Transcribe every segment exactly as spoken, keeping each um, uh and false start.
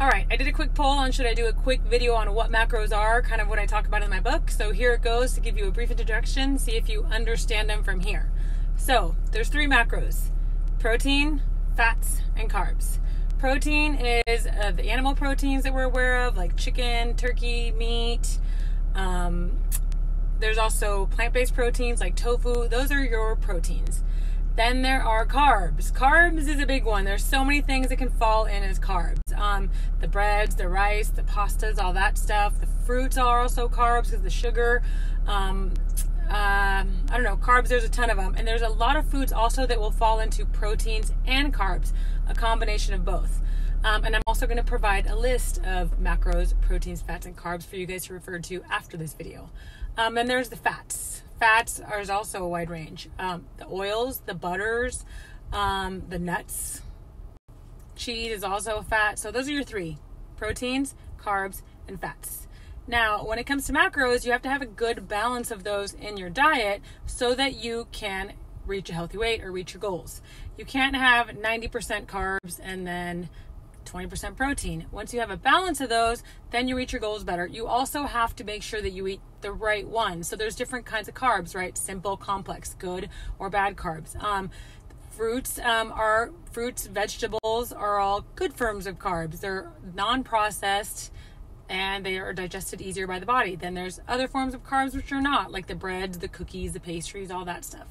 All right, I did a quick poll on should I do a quick video on what macros are, kind of what I talk about in my book. So here it goes to give you a brief introduction, see if you understand them from here. So there's three macros: protein, fats, and carbs. Protein is uh, the animal proteins that we're aware of, like chicken, turkey, meat. Um, there's also plant-based proteins like tofu. Those are your proteins. Then there are carbs. Carbs is a big one. There's so many things that can fall in as carbs. Um, the breads, the rice, the pastas, all that stuff. The fruits are also carbs because the sugar. Um, uh, I don't know, carbs, there's a ton of them. And there's a lot of foods also that will fall into proteins and carbs, a combination of both. Um, and I'm also going to provide a list of macros, proteins, fats, and carbs for you guys to refer to after this video. Um, and there's the fats. Fats are also a wide range. Um, the oils, the butters, um, the nuts, cheese is also a fat. So those are your three: proteins, carbs, and fats. Now, when it comes to macros, you have to have a good balance of those in your diet so that you can reach a healthy weight or reach your goals. You can't have ninety percent carbs and then twenty percent protein. Once you have a balance of those, then you reach your goals better. You also have to make sure that you eat the right ones. So there's different kinds of carbs, right? Simple, complex, good or bad carbs. Um, fruits um, are fruits, vegetables are all good forms of carbs. They're non-processed and they are digested easier by the body. Then there's other forms of carbs which are not, like the breads, the cookies, the pastries, all that stuff.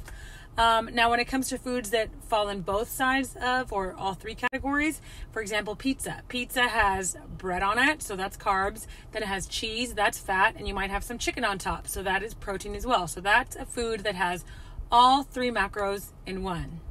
Um, now, when it comes to foods that fall in both sides of or all three categories, for example, pizza. Pizza has bread on it, so that's carbs. Then it has cheese, that's fat, and you might have some chicken on top, so that is protein as well. So that's a food that has all three macros in one.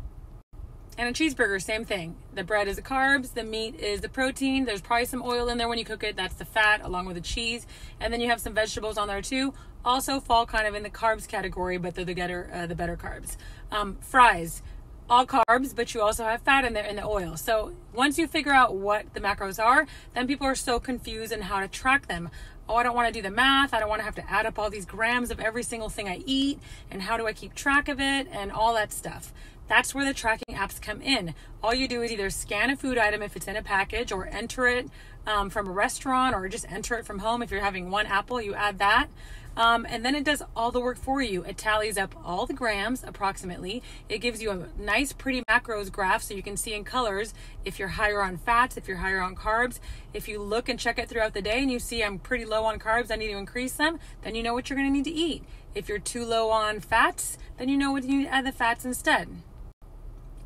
And a cheeseburger, same thing. The bread is the carbs, the meat is the protein. There's probably some oil in there when you cook it. That's the fat along with the cheese. And then you have some vegetables on there too. Also fall kind of in the carbs category, but they're the better, uh, the better carbs. Um, fries, all carbs, but you also have fat in there and the oil. So once you figure out what the macros are, then people are so confused in how to track them. Oh, I don't want to do the math. I don't want to have to add up all these grams of every single thing I eat. And how do I keep track of it and all that stuff. That's where the tracking apps come in. All you do is either scan a food item if it's in a package or enter it um, from a restaurant or just enter it from home. If you're having one apple, you add that. Um, and then it does all the work for you. It tallies up all the grams approximately. It gives you a nice pretty macros graph so you can see in colors if you're higher on fats, if you're higher on carbs. If you look and check it throughout the day and you see I'm pretty low on carbs, I need to increase them, then you know what you're gonna need to eat. If you're too low on fats, then you know what you need to add the fats instead.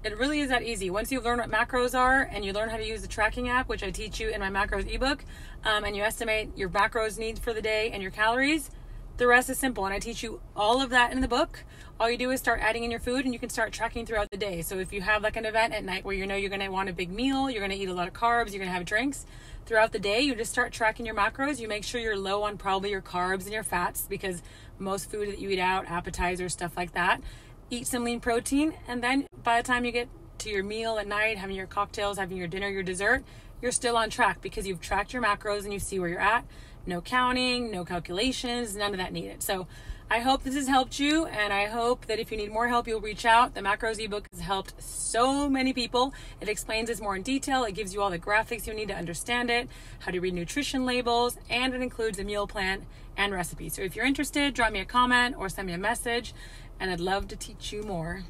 It really is that easy. Once you learn what macros are and you learn how to use the tracking app, which I teach you in my macros ebook, um, and you estimate your macros needs for the day and your calories, the rest is simple. And I teach you all of that in the book. All you do is start adding in your food and you can start tracking throughout the day. So if you have like an event at night where you know you're gonna want a big meal, you're gonna eat a lot of carbs, you're gonna have drinks, throughout the day, you just start tracking your macros. You make sure you're low on probably your carbs and your fats because most food that you eat out, appetizers, stuff like that, eat some lean protein, and then by the time you get to your meal at night, having your cocktails, having your dinner, your dessert, you're still on track because you've tracked your macros and you see where you're at. No counting, no calculations, none of that needed. So I hope this has helped you, and I hope that if you need more help, you'll reach out. The macros ebook has helped so many people. It explains this more in detail. It gives you all the graphics you need to understand it, how to read nutrition labels, and it includes a meal plan and recipe. So if you're interested, drop me a comment or send me a message, and I'd love to teach you more.